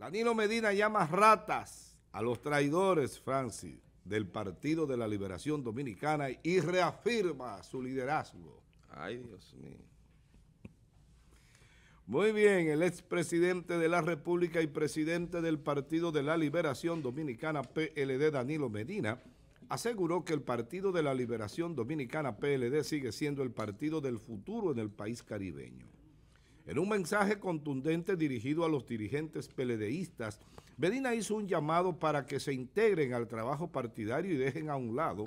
Danilo Medina llama ratas a los traidores, Francis, del Partido de la Liberación Dominicana y reafirma su liderazgo. Ay, Dios mío. Muy bien, el expresidente de la República y presidente del Partido de la Liberación Dominicana, PLD, Danilo Medina, aseguró que el Partido de la Liberación Dominicana, PLD, sigue siendo el partido del futuro en el país caribeño. En un mensaje contundente dirigido a los dirigentes PLDistas, Medina hizo un llamado para que se integren al trabajo partidario y dejen a un lado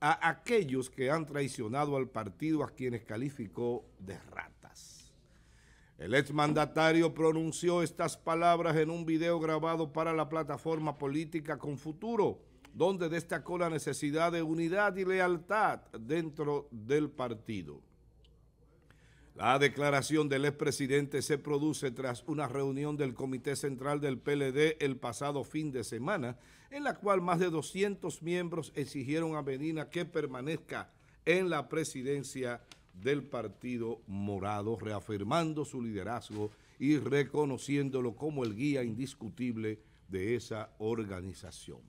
a aquellos que han traicionado al partido, a quienes calificó de ratas. El exmandatario pronunció estas palabras en un video grabado para la plataforma política Con Futuro, donde destacó la necesidad de unidad y lealtad dentro del partido. La declaración del expresidente se produce tras una reunión del Comité Central del PLD el pasado fin de semana, en la cual más de 200 miembros exigieron a Medina que permanezca en la presidencia del Partido Morado, reafirmando su liderazgo y reconociéndolo como el guía indiscutible de esa organización.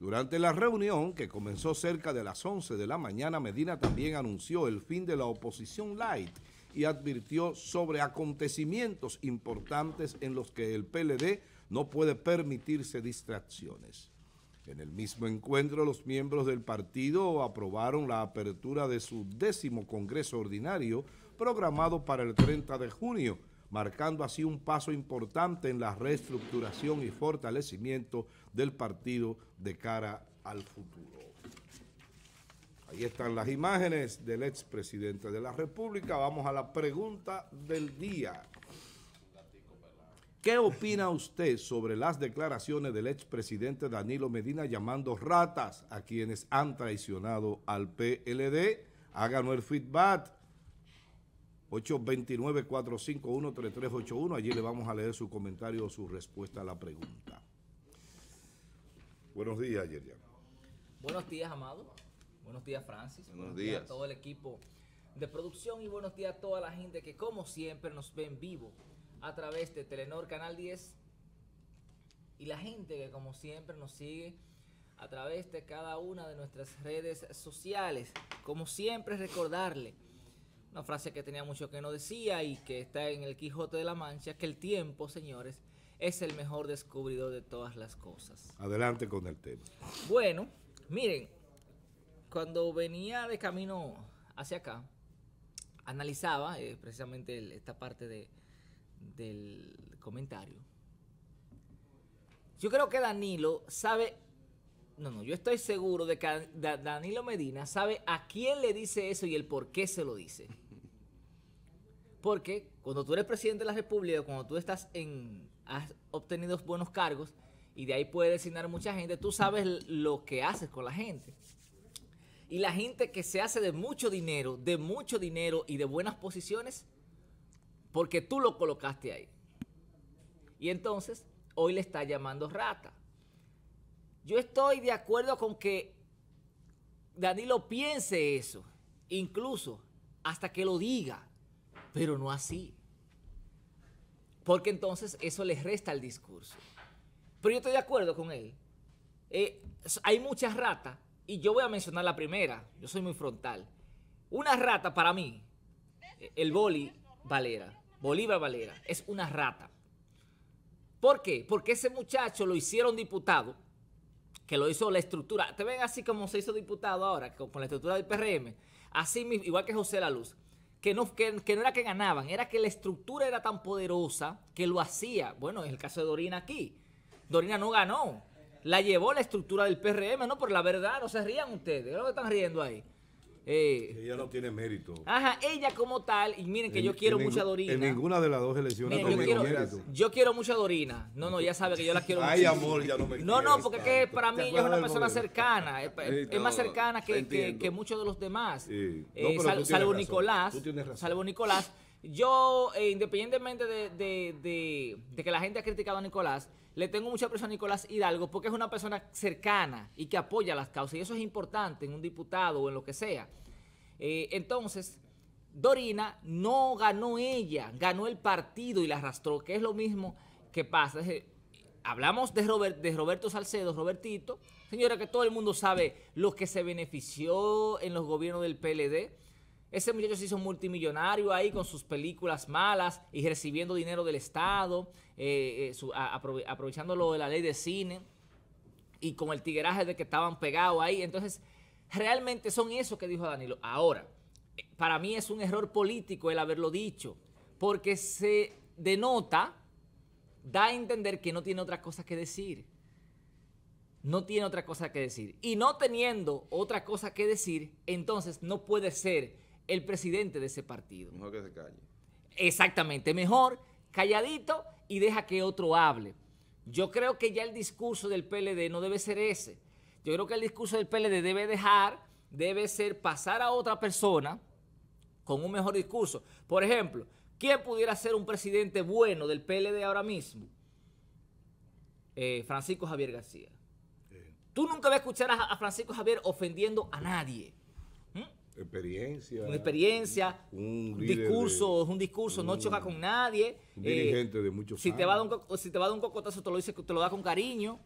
Durante la reunión, que comenzó cerca de las 11 de la mañana, Medina también anunció el fin de la oposición light y advirtió sobre acontecimientos importantes en los que el PLD no puede permitirse distracciones. En el mismo encuentro, los miembros del partido aprobaron la apertura de su 10º Congreso Ordinario, programado para el 30 de junio, marcando así un paso importante en la reestructuración y fortalecimiento del partido de cara al futuro. Ahí están las imágenes del expresidente de la República. Vamos a la pregunta del día. ¿Qué opina usted sobre las declaraciones del expresidente Danilo Medina llamando ratas a quienes han traicionado al PLD? Háganos el feedback. 829-451-3381. Allí le vamos a leer su comentario o su respuesta a la pregunta. Buenos días, Yerian. Buenos días, Amado. Buenos días, Francis. Buenos días a todo el equipo de producción y buenos días a toda la gente que, como siempre, nos ve en vivo a través de Telenord Canal 10 y la gente que como siempre nos sigue a través de cada una de nuestras redes sociales. Como siempre, recordarle una frase que tenía mucho que no decía y que está en el Quijote de la Mancha, que el tiempo, señores, es el mejor descubridor de todas las cosas. Adelante con el tema. Bueno, miren, cuando venía de camino hacia acá, analizaba precisamente esta parte del comentario. Yo creo que Danilo sabe, yo estoy seguro de que Danilo Medina sabe a quién le dice eso y el por qué se lo dice. Porque cuando tú eres presidente de la República, cuando tú estás has obtenido buenos cargos y de ahí puedes designar mucha gente, tú sabes lo que haces con la gente. Y la gente que se hace de mucho dinero y de buenas posiciones, porque tú lo colocaste ahí. Y entonces, hoy le está llamando rata. Yo estoy de acuerdo con que Danilo piense eso, incluso hasta que lo diga, pero no así. Porque entonces eso le resta al discurso. Pero yo estoy de acuerdo con él. Hay muchas ratas, y yo voy a mencionar la primera. Yo soy muy frontal. Una rata para mí, el Bolívar Valera, es una rata. ¿Por qué? Porque ese muchacho lo hicieron diputado, que lo hizo la estructura. ¿Te ven así como se hizo diputado ahora, con la estructura del PRM? Así mismo, igual que José La Luz, que no era que ganaban, era que la estructura era tan poderosa que lo hacía. Bueno, en el caso de Dorina aquí, Dorina no ganó, la llevó la estructura del PRM, no, por la verdad, no se rían ustedes, creo que están riendo ahí. Ella no tiene mérito. Ajá, ella como tal, y miren que yo quiero mucho a Dorina. En ninguna de las dos elecciones miren, yo quiero mucho a Dorina. No, ya sabe que yo la quiero mucho. Ay, amor, ya no me No, porque tanto. Para mí ella es una persona cercana. Es más cercana que muchos de los demás. Sí. Salvo Nicolás. Tú tienes razón. Salvo Nicolás. Yo, independientemente de que la gente ha criticado a Nicolás, le tengo mucha presión a Nicolás Hidalgo porque es una persona cercana y que apoya las causas. Y eso es importante en un diputado o en lo que sea. Entonces, Dorina no ganó ella, ganó el partido y la arrastró, que es lo mismo ¿qué pasa? Hablamos de Roberto Salcedo, Robertito, señora, que todo el mundo sabe lo que se benefició en los gobiernos del PLD. Ese muchacho se hizo multimillonario ahí con sus películas malas y recibiendo dinero del Estado, aprovechando lo de la ley de cine y con el tigueraje de que estaban pegados ahí. Entonces, realmente son eso que dijo Danilo. Ahora, para mí es un error político el haberlo dicho, porque se denota, da a entender que no tiene otra cosa que decir. No tiene otra cosa que decir. Y no teniendo otra cosa que decir, entonces no puede ser el presidente de ese partido. Mejor que se calle. Exactamente, mejor calladito y deja que otro hable. Yo creo que ya el discurso del PLD no debe ser ese. Yo creo que el discurso del PLD debe ser pasar a otra persona con un mejor discurso. Por ejemplo, ¿quién pudiera ser un presidente bueno del PLD ahora mismo? Francisco Javier García. Tú nunca vas a escuchar a Francisco Javier ofendiendo a nadie. Experiencia. Una experiencia, un discurso, no choca con nadie. Un dirigente de muchos años. Si te va a dar un cocotazo, te lo dice, te lo da con cariño.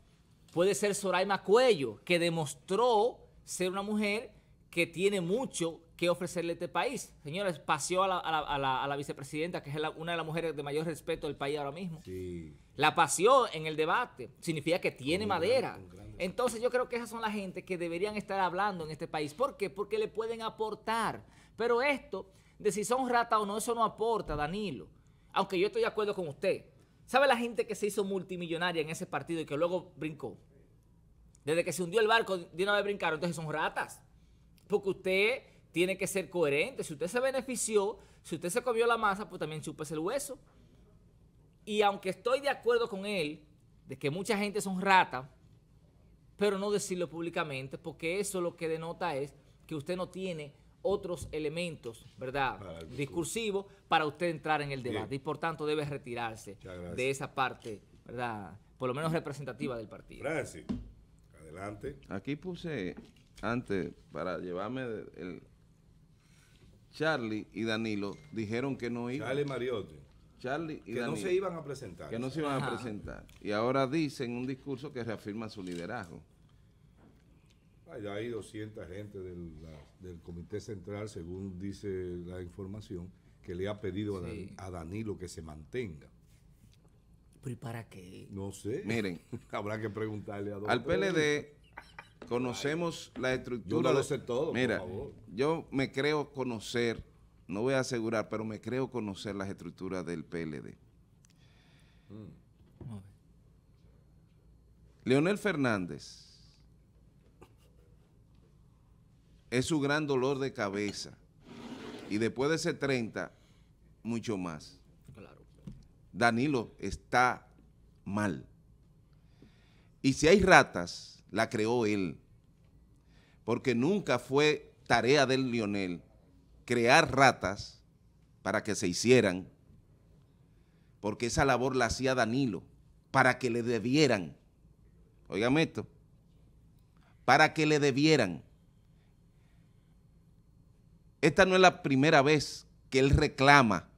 Puede ser Soraima Cuello, que demostró ser una mujer que tiene mucho que ofrecerle a este país. Señores, paseó a la vicepresidenta, que es una de las mujeres de mayor respeto del país ahora mismo. Sí. La paseó en el debate. Significa que tiene madera. Entonces yo creo que esas son las gente que deberían estar hablando en este país. ¿Por qué? Porque le pueden aportar. Pero esto, de si son ratas o no, eso no aporta, Danilo. Aunque yo estoy de acuerdo con usted. ¿Sabe la gente que se hizo multimillonaria en ese partido y que luego brincó? Desde que se hundió el barco, de una vez brincaron. Entonces son ratas. Porque usted tiene que ser coherente. Si usted se benefició, si usted se comió la masa, pues también chúpese el hueso. Y aunque estoy de acuerdo con él, de que mucha gente son ratas, pero no decirlo públicamente, porque eso lo que denota es que usted no tiene otros elementos, ¿verdad?, discursivos para usted entrar en el debate. Bien. Y por tanto debe retirarse de esa parte, ¿verdad?, por lo menos representativa del partido. Francis, adelante. Aquí puse, antes, para llevarme el... Charlie y Danilo dijeron que no iban. Charlie Mariotti. Charlie y Danilo. Que no se iban a presentar. Que no se iban a presentar. Y ahora dicen un discurso que reafirma su liderazgo. Ya hay 200 gente del Comité Central, según dice la información, que le ha pedido a Danilo que se mantenga. ¿Pero y para qué? No sé. Miren. Habrá que preguntarle a Don Al PLD... Conocemos la estructura. Yo no lo sé todo. Mira, por favor. Yo me creo conocer, no voy a asegurar, pero me creo conocer las estructuras del PLD. Leonel Fernández es su gran dolor de cabeza y después de ese 30, mucho más. Claro. Danilo está mal. Y si hay ratas, la creó él, porque nunca fue tarea del Leonel crear ratas para que se hicieran, porque esa labor la hacía Danilo, para que le debieran, oigan esto, para que le debieran. Esta no es la primera vez que él reclama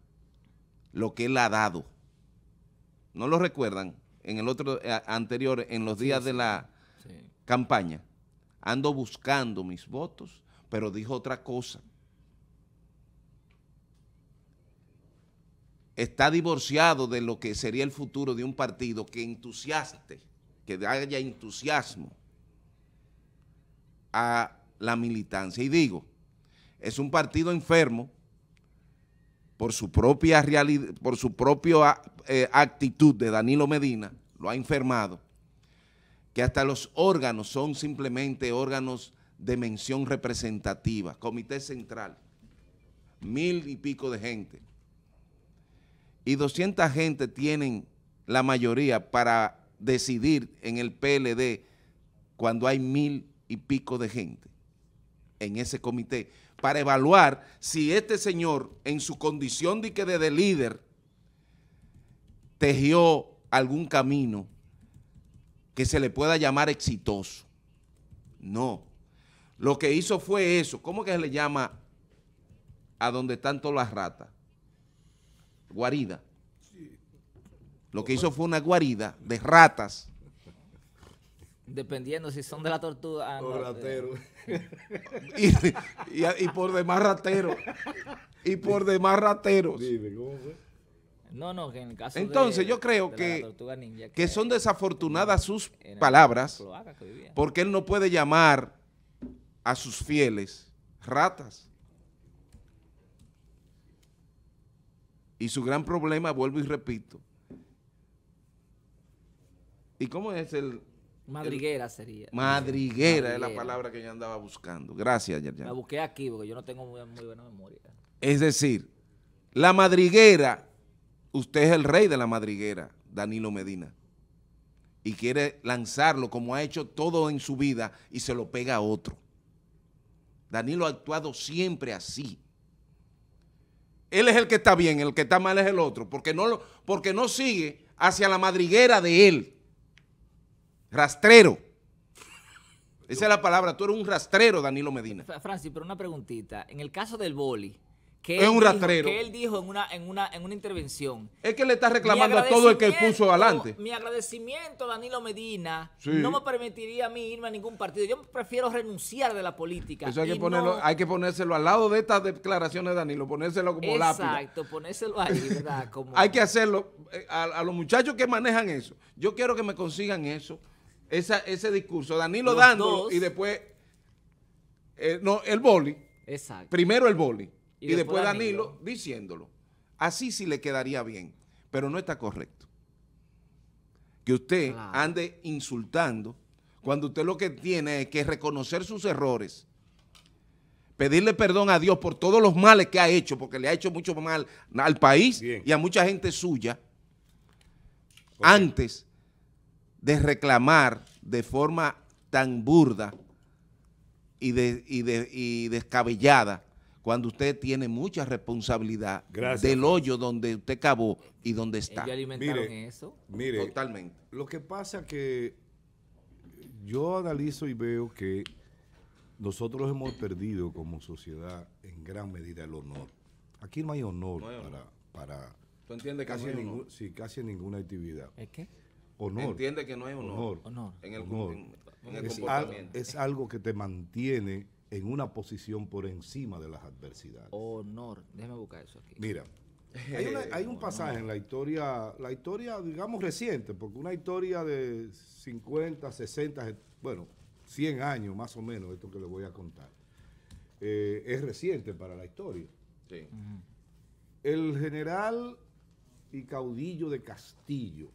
lo que él ha dado. ¿No lo recuerdan? En el otro anterior, en los días de la... campaña, ando buscando mis votos, pero dijo otra cosa. Está divorciado de lo que sería el futuro de un partido que entusiaste, que haya entusiasmo a la militancia. Y digo, es un partido enfermo por su propia realidad, por su propia actitud de Danilo Medina, lo ha enfermado, que hasta los órganos son simplemente órganos de mención representativa, Comité Central, 1000 y pico de gente. Y 200 gente tienen la mayoría para decidir en el PLD cuando hay 1000 y pico de gente en ese comité, para evaluar si este señor en su condición de que de líder tejió algún camino que se le pueda llamar exitoso. No. Lo que hizo fue eso. ¿Cómo que se le llama a donde están todas las ratas? Guarida. Sí. Lo que hizo fue una guarida de ratas. Dependiendo si son de la tortuga. O ratero. Y por demás ratero. Y por demás rateros. Dime, ¿cómo fue? No, que en el caso entonces, de, yo creo que, la tortuga ninja, que son desafortunadas sus palabras, porque él no puede llamar a sus fieles ratas. Y su gran problema, vuelvo y repito, ¿y cómo es el...? Madriguera sería. Madriguera es la palabra que yo andaba buscando. Gracias, Yerjan. La busqué aquí porque yo no tengo muy buena memoria. Es decir, la madriguera, usted es el rey de la madriguera, Danilo Medina, y quiere lanzarlo como ha hecho todo en su vida y se lo pega a otro. Danilo ha actuado siempre así. Él es el que está bien, el que está mal es el otro, porque no sigue hacia la madriguera de él. Rastrero. Esa es la palabra. Tú eres un rastrero, Danilo Medina. Francis, pero una preguntita. En el caso del boli, que es un rastrero. Que él dijo en una intervención. Es que le está reclamando a todo el que puso adelante. Mi agradecimiento, Danilo Medina, sí, no me permitiría a mí irme a ningún partido. Yo prefiero renunciar de la política. Eso hay que ponerlo, no, hay que ponérselo al lado de estas declaraciones de Danilo, ponérselo como lápiz. Exacto, ponérselo ahí, ¿verdad? Como... Hay que hacerlo. A los muchachos que manejan eso, yo quiero que me consigan eso. Ese discurso, Danilo los dándolo dos, y después el boli. Exacto. Primero el boli y después Danilo diciéndolo. Así sí le quedaría bien, pero no está correcto que usted ande insultando cuando usted lo que tiene es que reconocer sus errores, pedirle perdón a Dios por todos los males que ha hecho, porque le ha hecho mucho mal al país y a mucha gente suya, antes de reclamar de forma tan burda y descabellada cuando usted tiene mucha responsabilidad del hoyo donde usted cavó y donde está. ¿Ya alimentaron eso? Mire, totalmente. Lo que pasa es que yo analizo y veo que nosotros hemos perdido como sociedad en gran medida el honor. Aquí no hay honor, para ¿tú entiendes casi, que no hay honor? Sí, casi ninguna actividad. ¿Es qué? Honor. Entiende que no hay honor, en el comportamiento. Es algo que te mantiene en una posición por encima de las adversidades. Honor, déjame buscar eso aquí. Mira, hay un pasaje en la historia digamos reciente, porque una historia de 50, 60, bueno, 100 años más o menos, esto que le voy a contar, es reciente para la historia. Sí. Uh-huh. El general y caudillo de Castillo,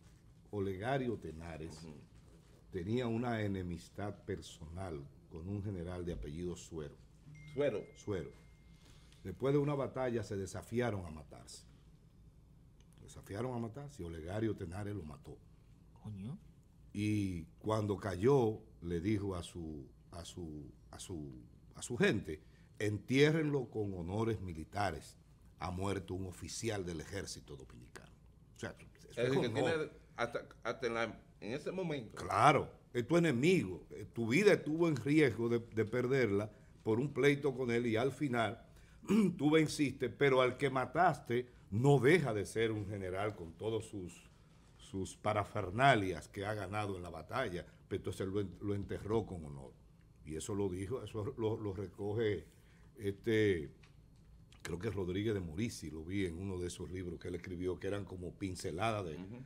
Olegario Tenares, uh-huh, tenía una enemistad personal con un general de apellido Suero. Suero. Después de una batalla se desafiaron a matarse. Y Olegario Tenares lo mató. Coño. Y cuando cayó, le dijo a su gente: entiérrenlo con honores militares. Ha muerto un oficial del ejército dominicano. O sea, es un honor. Hasta en ese momento. Claro, es tu enemigo. Tu vida estuvo en riesgo de perderla por un pleito con él y al final tú venciste, pero al que mataste no deja de ser un general con todos sus parafernalias que ha ganado en la batalla, pero entonces lo enterró con honor. Y eso lo dijo, eso lo recoge creo que Rodríguez de Morici, lo vi en uno de esos libros que él escribió, que eran como pinceladas de... Uh-huh.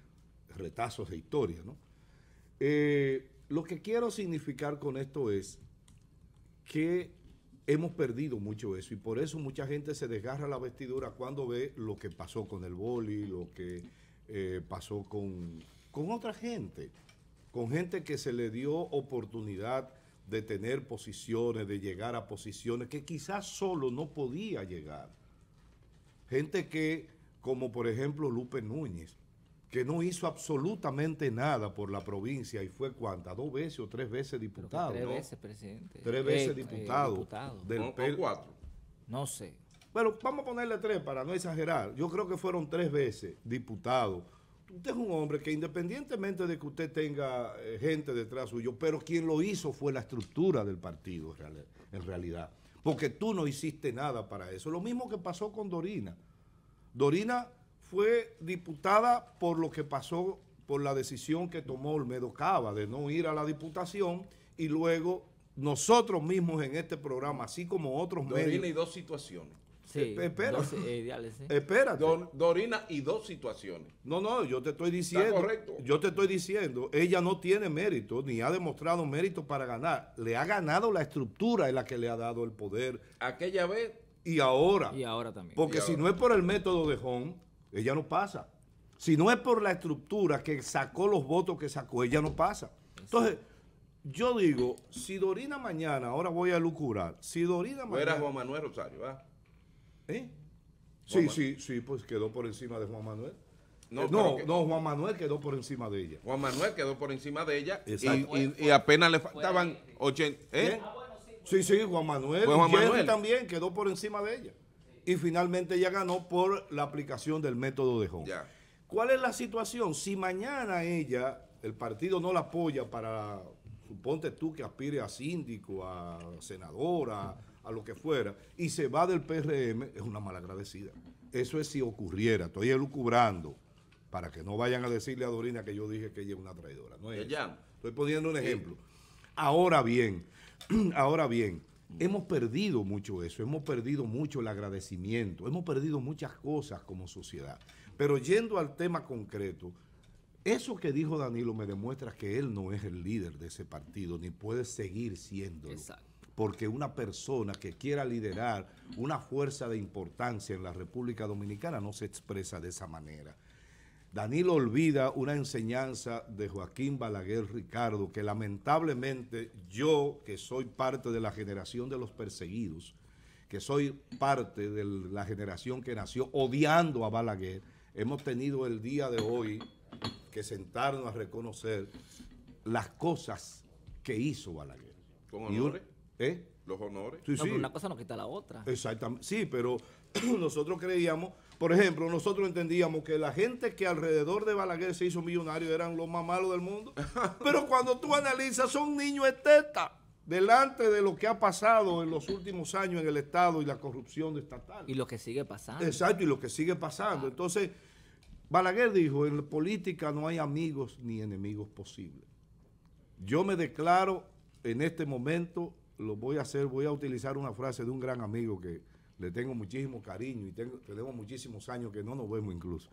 Retazos de historia, ¿no? Lo que quiero significar con esto es que hemos perdido mucho eso y por eso mucha gente se desgarra la vestidura cuando ve lo que pasó con el boli, lo que pasó con otra gente, con gente que se le dio oportunidad de tener posiciones, de llegar a posiciones que quizás solo no podía llegar. Gente que, como por ejemplo Lupe Núñez, que no hizo absolutamente nada por la provincia y fue ¿cuántas? 2 veces o 3 veces diputado. Tres, ¿no?, veces, presidente. 3 veces diputado. Del o 4. No sé. Bueno, vamos a ponerle 3 para no exagerar. Yo creo que fueron 3 veces diputado. Usted es un hombre que independientemente de que usted tenga gente detrás suyo, pero quien lo hizo fue la estructura del partido en realidad. Porque tú no hiciste nada para eso. Lo mismo que pasó con Dorina. Dorina fue diputada por lo que pasó, por la decisión que tomó Olmedo Caba de no ir a la diputación, y luego nosotros mismos en este programa, así como otros medios. Dorina y dos situaciones. Sí, espérate. Dorina y dos situaciones. No, no, yo te estoy diciendo. Está correcto. Yo te estoy diciendo, ella no tiene mérito, ni ha demostrado mérito para ganar. Le ha ganado la estructura en la que le ha dado el poder. Aquella vez. Y ahora. Y ahora también. Porque ahora, si no es por el método de Hon, ella no pasa. Si no es por la estructura que sacó los votos que sacó, ella no pasa. Entonces, yo digo, si Dorina mañana, ahora voy a lucurar, si Dorina mañana... Era Juan Manuel Rosario, ¿verdad? ¿Eh? Sí, sí, sí, pues quedó por encima de Juan Manuel. No, no, que... no, Juan Manuel quedó por encima de ella. Juan Manuel quedó por encima de ella y apenas le faltaban 80... ¿eh? Ah, bueno, sí, sí, sí, Juan Manuel. Pues Juan Manuel también quedó por encima de ella. Sí. Y finalmente ella ganó por la aplicación del método de Hon. Ya. ¿Cuál es la situación? Si mañana ella, el partido no la apoya para, suponte tú que aspire a síndico, a senadora, a lo que fuera, y se va del PRM, es una malagradecida. Eso es si ocurriera. Estoy elucubrando para que no vayan a decirle a Dorina que yo dije que ella es una traidora. No es eso. Estoy poniendo un ejemplo. Ahora bien, hemos perdido mucho eso, hemos perdido mucho el agradecimiento, hemos perdido muchas cosas como sociedad. Pero yendo al tema concreto, eso que dijo Danilo me demuestra que él no es el líder de ese partido, ni puede seguir siéndolo. Exacto. Porque una persona que quiera liderar una fuerza de importancia en la República Dominicana no se expresa de esa manera. Danilo olvida una enseñanza de Joaquín Balaguer Ricardo, que lamentablemente yo, que soy parte de la generación de los perseguidos, que soy parte de la generación que nació odiando a Balaguer, hemos tenido el día de hoy que sentarnos a reconocer las cosas que hizo Balaguer. ¿Con honores? ¿Eh? ¿Los honores? Sí, no, sí. Una cosa no quita la otra. Exactamente. Sí, pero nosotros creíamos, por ejemplo, nosotros entendíamos que la gente que alrededor de Balaguer se hizo millonario eran los más malos del mundo. Pero cuando tú analizas, son niños estetas delante de lo que ha pasado en los últimos años en el Estado y la corrupción estatal. Y lo que sigue pasando. Exacto, y lo que sigue pasando. Entonces, Balaguer dijo, en la política no hay amigos ni enemigos posibles. Yo me declaro en este momento, lo voy a hacer, voy a utilizar una frase de un gran amigo que le tengo muchísimo cariño y tenemos muchísimos años que no nos vemos incluso,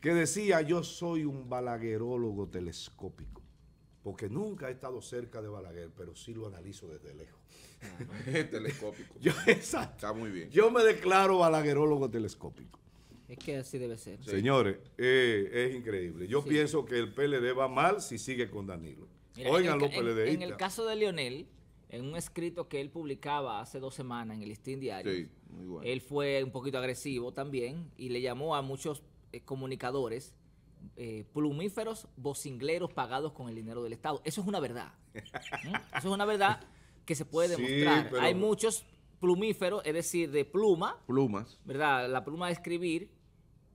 que decía, yo soy un balaguerólogo telescópico, porque nunca he estado cerca de Balaguer, pero sí lo analizo desde lejos. Es telescópico. Exacto. Está muy bien. Yo me declaro balaguerólogo telescópico. Es que así debe ser. Señores, es increíble. Yo pienso que el PLD va mal si sigue con Danilo. Mira, oigan los PLDistas. En el caso de Leonel, en un escrito que él publicaba hace 2 semanas en el Listín Diario, sí, muy bueno, él fue un poquito agresivo también y le llamó a muchos comunicadores plumíferos, vocingleros pagados con el dinero del Estado. Eso es una verdad. Eso es una verdad que se puede demostrar. Pero... hay muchos plumíferos, es decir, de pluma. Plumas. ¿Verdad? La pluma de escribir.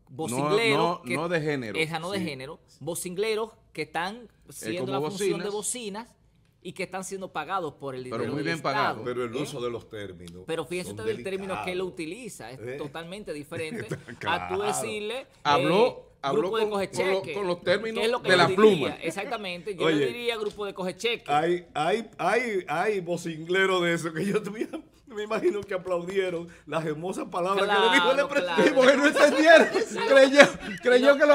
Vocingleros. No, no, no de género. Esa no de género. Vocingleros que están siendo la función de bocinas y que están siendo pagados por el dinero del Estado. Pero muy bien pagados. Pero el uso de los términos. Pero fíjense usted el término que él utiliza. Es totalmente diferente a tú decirle... Habló... Habló con los términos lo de la pluma. Exactamente, yo no diría grupo de cogecheque. Hay vocingleros de eso que yo tuviera, me imagino que aplaudieron las hermosas palabras que le dijo el presidente. Porque no entendieron, creyó que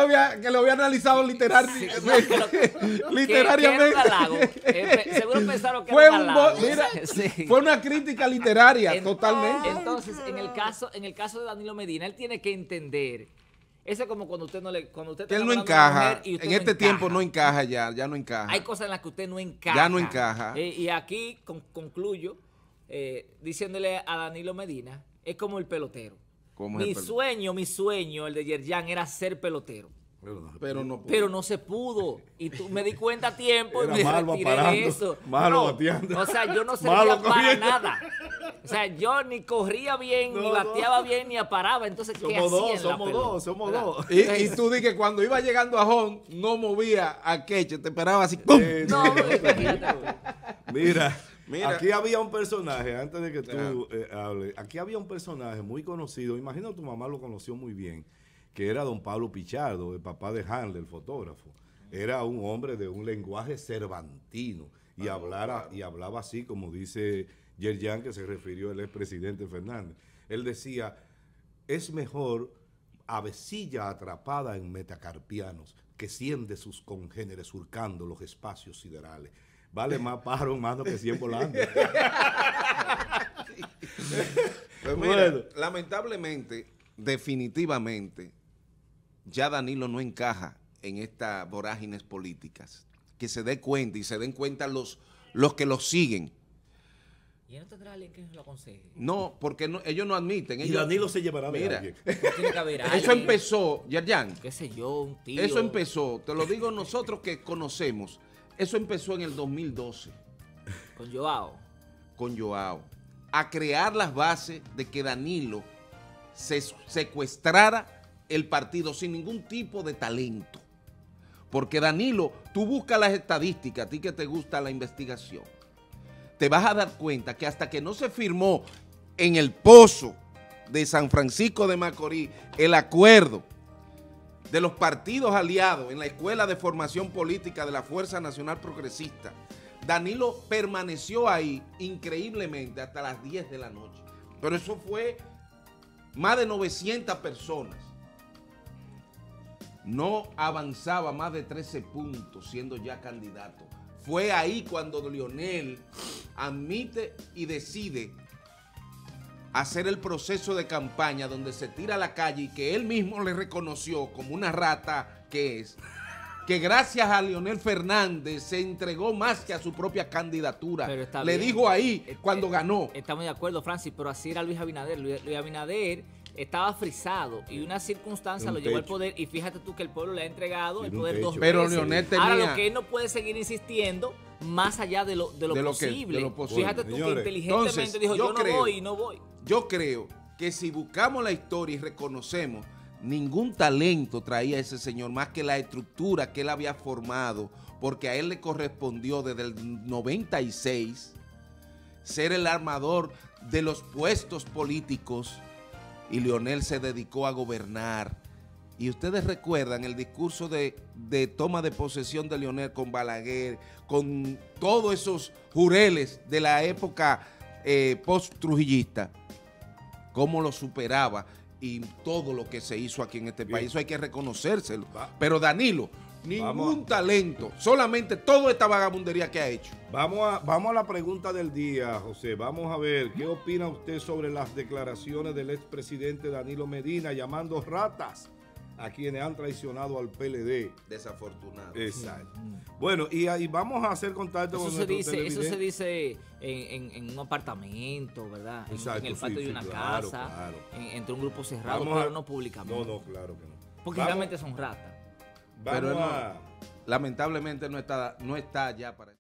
lo había analizado literalmente. Literariamente. Seguro pensaron que era un halago. Mira, fue una crítica literaria, totalmente. Entonces, en el caso de Danilo Medina, él tiene que entender. Eso es como cuando usted no le... Cuando usted él no encaja. En este tiempo no encaja ya no encaja. Hay cosas en las que usted no encaja. Ya no encaja. Y aquí concluyo diciéndole a Danilo Medina, es como el pelotero. Mi sueño, el de Yerjan, era ser pelotero. Pero no se pudo. Y me di cuenta a tiempo y me retiré de eso. Malo bateando. O sea, yo no servía para nada. O sea, yo ni corría bien, ni bateaba bien, ni aparaba. Entonces, ¿qué hacía? Somos dos. Y tú di que cuando iba llegando a Hon, no movía a Queche, te paraba así. ¡Pum! Mira, aquí había un personaje, antes de que tú hables, aquí había un personaje muy conocido. Imagino tu mamá lo conoció muy bien, que era don Pablo Pichardo, el papá de Hanley, el fotógrafo. Era un hombre de un lenguaje cervantino y, hablaba así, como dice Yerjan, que se refirió el expresidente Fernández. Él decía, es mejor avecilla atrapada en metacarpianos que siende sus congéneres surcando los espacios siderales. Vale más pájaro en mano que 100 volando. Pues mira, lamentablemente, definitivamente, ya Danilo no encaja en estas vorágines políticas. Que se dé cuenta y se den cuenta los que lo siguen. ¿Y él no tendrá alguien que lo aconseje? No, porque no, ellos no admiten. Ellos, y Danilo se llevará de alguien. Tiene que haber alguien. Eso empezó, Yerjan. ¿Qué sé yo, un tío? Eso empezó, te lo digo nosotros que conocemos. Eso empezó en el 2012. ¿Con Joao? Con Joao. A crear las bases de que Danilo se secuestrara el partido sin ningún tipo de talento. Porque Danilo, tú buscas las estadísticas, a ti que te gusta la investigación, te vas a dar cuenta que hasta que no se firmó en el pozo de San Francisco de Macorís el acuerdo de los partidos aliados en la Escuela de Formación Política de la Fuerza Nacional Progresista, Danilo permaneció ahí increíblemente hasta las 10 de la noche. Pero eso fue más de 900 personas. No avanzaba más de 13 puntos siendo ya candidato. Fue ahí cuando Leonel admite y decide hacer el proceso de campaña donde se tira a la calle y que él mismo le reconoció como una rata que es, que gracias a Leonel Fernández se entregó más que a su propia candidatura. Le bien. Dijo ahí cuando ganó. Estamos de acuerdo, Francis, pero así era Luis Abinader. Luis Abinader estaba frisado y una circunstancia lo llevó al poder, y fíjate tú que el pueblo le ha entregado el poder dos veces. Pero Leonel tenía... Ahora lo que él no puede seguir insistiendo más allá de lo posible. Fíjate tú que inteligentemente entonces, dijo yo no voy. Yo creo que si buscamos la historia y reconocemos, ningún talento traía ese señor más que la estructura que él había formado, porque a él le correspondió desde el 96 ser el armador de los puestos políticos, y Leonel se dedicó a gobernar. Y ustedes recuerdan el discurso de toma de posesión de Leonel con Balaguer, con todos esos jureles de la época post-trujillista, cómo lo superaba y todo lo que se hizo aquí en este país. Eso hay que reconocérselo. Pero Danilo, ningún talento, solamente toda esta vagabundería que ha hecho. Vamos a la pregunta del día, José. Vamos a ver, ¿qué opina usted sobre las declaraciones del expresidente Danilo Medina llamando ratas a quienes han traicionado al PLD? Desafortunado. Exacto. Bueno, y ahí vamos a hacer contacto con nuestro televidente. Eso se dice en un apartamento, ¿verdad? Exacto, en el patio de una casa, claro. Entre un grupo cerrado, pero no públicamente. No, no, claro que no. Porque realmente son ratas. Pero no, lamentablemente no está ya para...